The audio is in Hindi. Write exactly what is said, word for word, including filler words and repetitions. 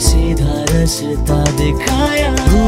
सीधा रास्ता दिखाया।